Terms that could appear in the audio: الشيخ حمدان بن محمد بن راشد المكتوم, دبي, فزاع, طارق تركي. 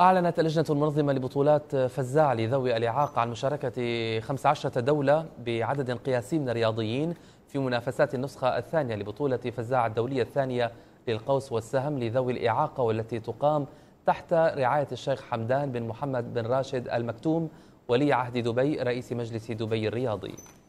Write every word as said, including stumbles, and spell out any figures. أعلنت اللجنة المنظمة لبطولات فزاع لذوي الإعاقة عن مشاركة خمس عشرة دولة بعدد قياسي من الرياضيين في منافسات النسخة الثانية لبطولة فزاع الدولية الثانية للقوس والسهم لذوي الإعاقة، والتي تقام تحت رعاية الشيخ حمدان بن محمد بن راشد المكتوم ولي عهد دبي رئيس مجلس دبي الرياضي.